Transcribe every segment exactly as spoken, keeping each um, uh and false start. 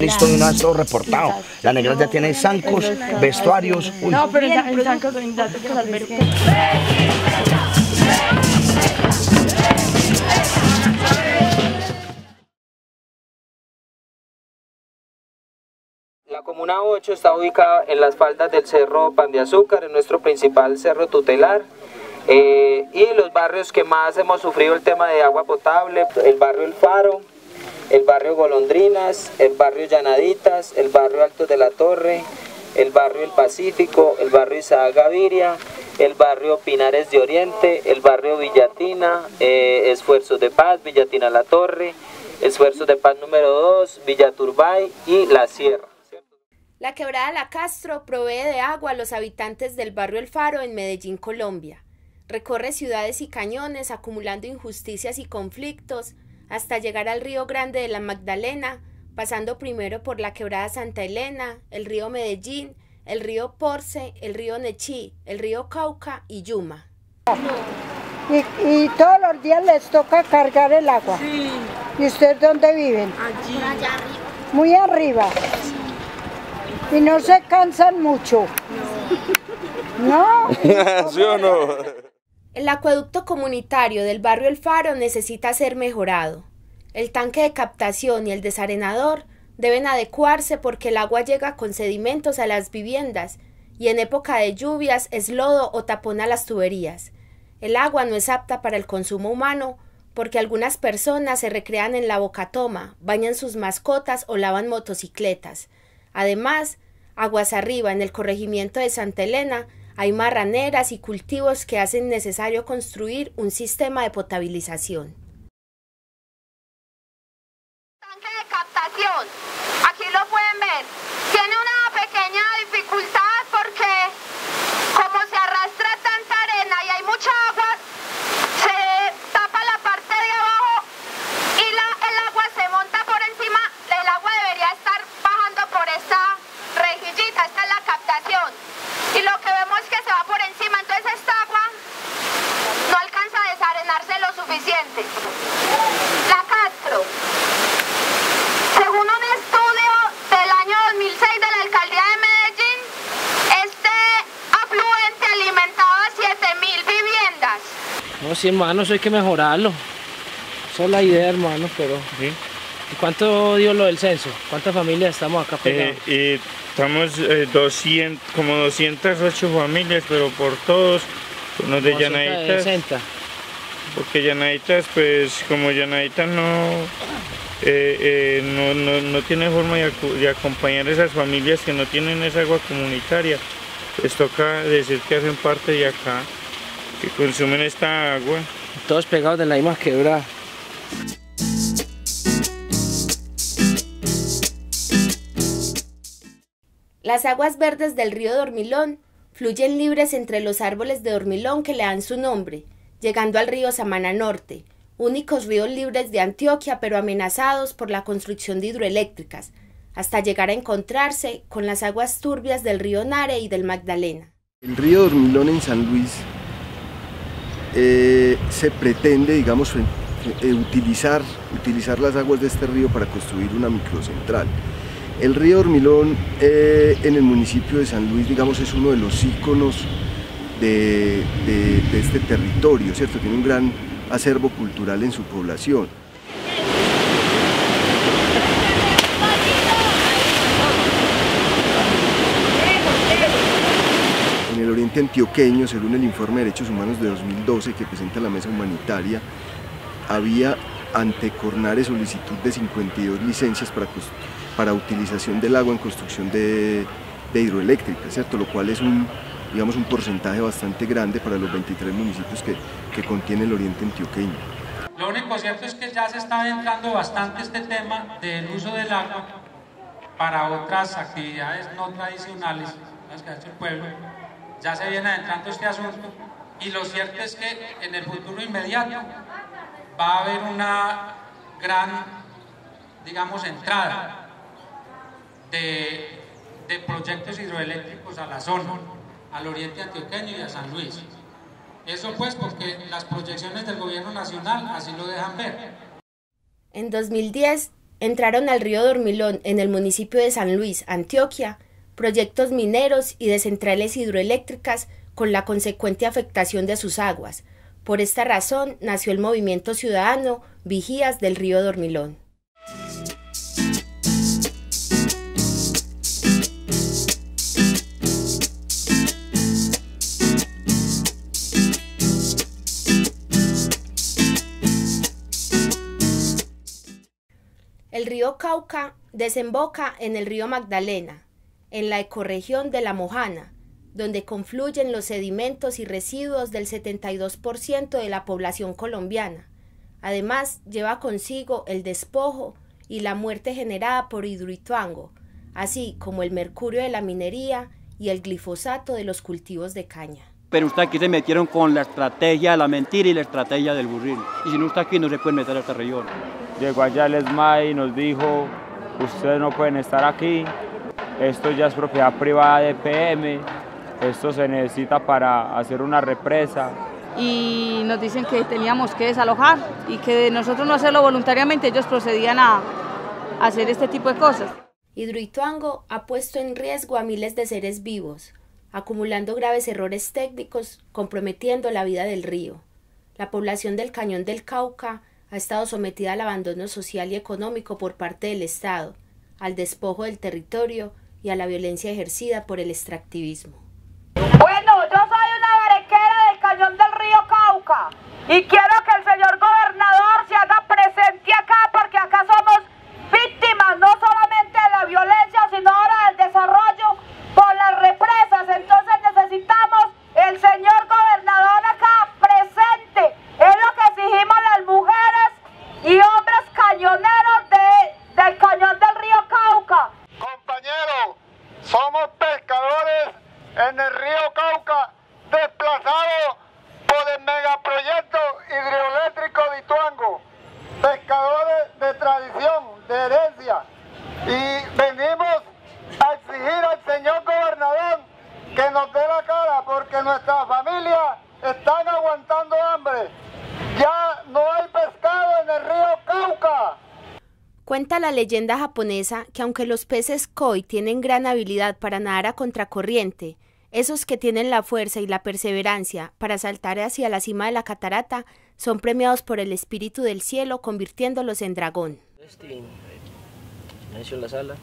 Listo de una vez todo reportado. La negra ya tiene zancos, vestuarios. Uy. No, pero los zancos son datos que salver. La Comuna ocho está ubicada en las faldas del Cerro Pan de Azúcar, en nuestro principal cerro tutelar. Eh, y los barrios que más hemos sufrido el tema de agua potable, el barrio El Faro, el barrio Golondrinas, el barrio Llanaditas, el barrio Altos de la Torre, el barrio El Pacífico, el barrio Isaac Gaviria, el barrio Pinares de Oriente, el barrio Villatina, eh, Esfuerzos de Paz, Villatina La Torre, Esfuerzos de Paz número dos, Villaturbay y La Sierra. La quebrada La Castro provee de agua a los habitantes del barrio El Faro en Medellín, Colombia. Recorre ciudades y cañones acumulando injusticias y conflictos, hasta llegar al río Grande de la Magdalena, pasando primero por la quebrada Santa Elena, el río Medellín, el río Porce, el río Nechí, el río Cauca y Yuma. Y, y todos los días les toca cargar el agua. Sí. ¿Y ustedes dónde viven? Allí. Allá arriba. Muy arriba. Y no se cansan mucho. No. ¿No? ¿Sí o no? El acueducto comunitario del barrio El Faro necesita ser mejorado. El tanque de captación y el desarenador deben adecuarse porque el agua llega con sedimentos a las viviendas y en época de lluvias es lodo o tapona las tuberías. El agua no es apta para el consumo humano porque algunas personas se recrean en la bocatoma, bañan sus mascotas o lavan motocicletas. Además, aguas arriba en el corregimiento de Santa Elena, hay marraneras y cultivos que hacen necesario construir un sistema de potabilización. Tanque de captación, aquí lo pueden ver, tiene una pequeña dificultad porque como se arrastra tanta arena y hay mucha agua, se tapa la parte de abajo y la, el agua se monta por encima, el agua debería estar bajando por esta rejillita, esta es la captación. Y lo que vemos es que se va por encima, entonces esta agua no alcanza a desarenarse lo suficiente. La Castro, según un estudio del año dos mil seis de la alcaldía de Medellín, este afluente alimentaba siete mil viviendas. No, sí, hermano, eso hay que mejorarlo. Esa es la idea, hermano, pero... ¿Sí? ¿Y cuánto dio lo del censo? ¿Cuántas familias estamos acá pegados? Eh, eh... Estamos eh, doscientas, como doscientas ocho familias, pero por todos, unos de Llanaditas, de porque Llanaditas, pues como Llanaditas no, eh, eh, no, no, no tiene forma de, de acompañar a esas familias que no tienen esa agua comunitaria, les toca decir que hacen parte de acá, que consumen esta agua. Todos pegados de la misma quebrada. Las aguas verdes del río Dormilón fluyen libres entre los árboles de Dormilón que le dan su nombre, llegando al río Samana Norte, únicos ríos libres de Antioquia pero amenazados por la construcción de hidroeléctricas, hasta llegar a encontrarse con las aguas turbias del río Nare y del Magdalena. El río Dormilón en San Luis eh, se pretende, digamos, eh, utilizar, utilizar las aguas de este río para construir una microcentral. El río Dormilón eh, en el municipio de San Luis, digamos, es uno de los íconos de, de, de este territorio, ¿cierto? Tiene un gran acervo cultural en su población. En el Oriente Antioqueño, según el informe de Derechos Humanos de dos mil doce que presenta la Mesa Humanitaria, había ante CORNARE solicitud de cincuenta y dos licencias para construir para utilización del agua en construcción de, de hidroeléctricas, ¿cierto? Lo cual es un, digamos, un porcentaje bastante grande para los veintitrés municipios que, que contiene el Oriente Antioqueño. Lo único cierto es que ya se está adentrando bastante este tema del uso del agua para otras actividades no tradicionales, las que ha hecho el pueblo. Ya se viene adentrando este asunto y lo cierto es que en el futuro inmediato va a haber una gran, digamos, entrada de, de proyectos hidroeléctricos a la zona, al Oriente Antioqueño y a San Luis. Eso pues porque las proyecciones del gobierno nacional así lo dejan ver. En dos mil diez entraron al río Dormilón, en el municipio de San Luis, Antioquia, proyectos mineros y de centrales hidroeléctricas con la consecuente afectación de sus aguas. Por esta razón nació el Movimiento Ciudadano Vigías del Río Dormilón. El río Cauca desemboca en el río Magdalena, en la ecorregión de La Mojana, donde confluyen los sedimentos y residuos del setenta y dos por ciento de la población colombiana. Además, lleva consigo el despojo y la muerte generada por Hidroituango, así como el mercurio de la minería y el glifosato de los cultivos de caña. Pero usted aquí se metieron con la estrategia de la mentira y la estrategia del burril. Y si no está aquí, no se puede meter a esta región. Llegó allá el ESMAD y nos dijo, ustedes no pueden estar aquí, esto ya es propiedad privada de E P M, esto se necesita para hacer una represa. Y nos dicen que teníamos que desalojar y que de nosotros no hacerlo voluntariamente, ellos procedían a hacer este tipo de cosas. Hidroituango ha puesto en riesgo a miles de seres vivos, acumulando graves errores técnicos, comprometiendo la vida del río. La población del Cañón del Cauca ha estado sometida al abandono social y económico por parte del Estado, al despojo del territorio y a la violencia ejercida por el extractivismo. Bueno, yo soy una barequera del Cañón del Río Cauca y quiero que el señor gobernador se haga presente acá porque acá somos víctimas no solamente de la violencia sino ahora del desarrollo por las represas, entonces necesitamos el señor gobernador acá presente, es lo que exigimos las mujeres y hombres cañoneros de, del Cañón del Río Cauca. Compañeros, somos pescadores en el río Cauca desplazados por el megaproyecto hidroeléctrico de Hidroituango, pescadores de tradición, de herencia, y venimos a exigir al señor gobernador que nos dé la cara porque nuestras familias están aguantando hambre. Ya no hay pescado en el río Cauca. Cuenta la leyenda japonesa que aunque los peces koi tienen gran habilidad para nadar a contracorriente, esos que tienen la fuerza y la perseverancia para saltar hacia la cima de la catarata son premiados por el espíritu del cielo convirtiéndolos en dragón. Este, la sala.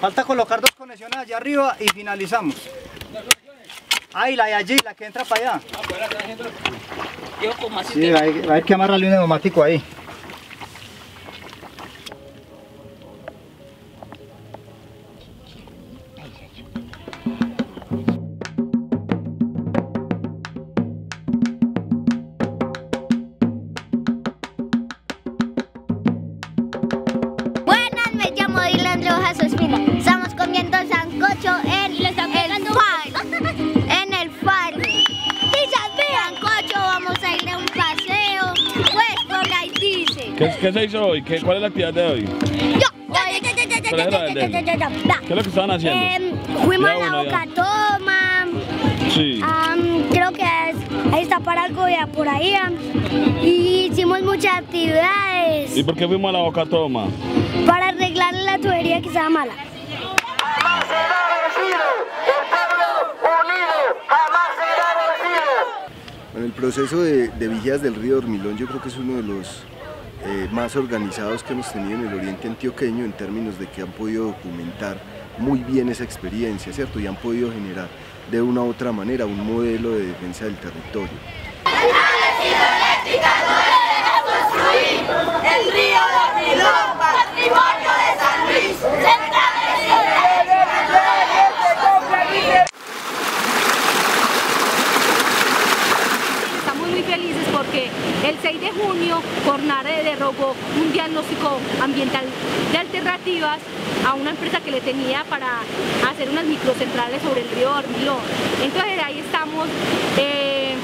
Falta colocar dos conexiones allá arriba y finalizamos. Ahí la de allí, la que entra para allá. Sí, hay, hay que amarrarle un neumático ahí. Estamos comiendo sancocho en el Faro. En el Faro. Sancocho, vamos a ir a un paseo. Pues por ahí dice. ¿Qué, qué se hizo hoy? ¿Qué, ¿Cuál es la actividad de hoy? Yo. ¿Qué es lo que estaban haciendo? Eh, fuimos a la Bocatoma. Sí. tapar algo de por ahí y hicimos muchas actividades. ¿Y por qué fuimos a la Boca Toma? Para arreglar la tubería que estaba mala. ¡Jamás será vencido! ¡El pueblo unido jamás será vencido! Bueno, el proceso de, de Vigías del Río Dormilón yo creo que es uno de los eh, más organizados que hemos tenido en el Oriente Antioqueño, en términos de que han podido documentar muy bien esa experiencia, ¿cierto? Y han podido generar de una u otra manera un modelo de defensa del territorio. ¡Centrales hidroeléctricas no deberán construir! ¡El río Dormilón, patrimonio de San Luis! ¡Centrales hidroeléctricas no deberán construir! Estamos muy felices porque el seis de junio CORNARE derogó un diagnóstico ambiental de alternativas a una empresa que le tenía para hacer unas microcentrales sobre el río Dormilón. Entonces ahí estamos eh,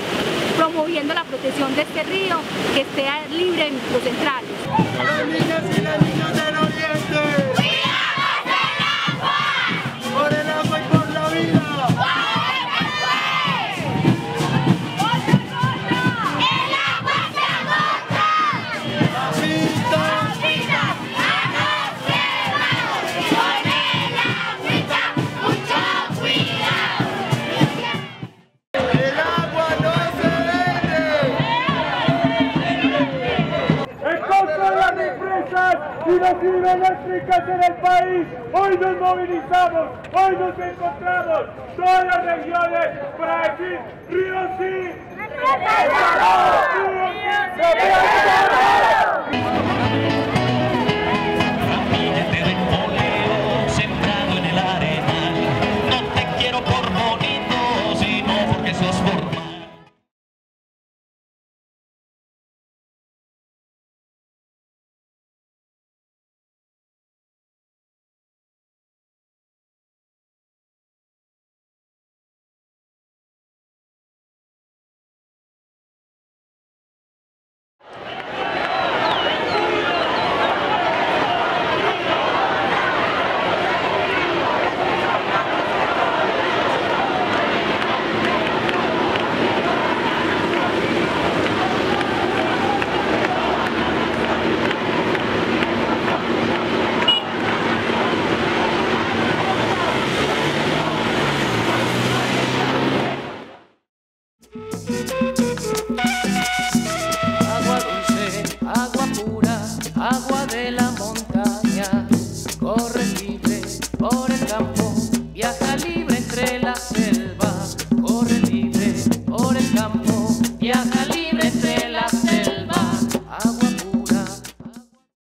promoviendo la protección de este río, que esté libre de microcentrales. Los niños y las niñas del oriente, ¡cuidamos el agua! ¡Por el agua y por la vida! Las hidroeléctricas en el país, hoy nos movilizamos, hoy nos encontramos todas las regiones para decir río sí, libre por el campo, viaja libre.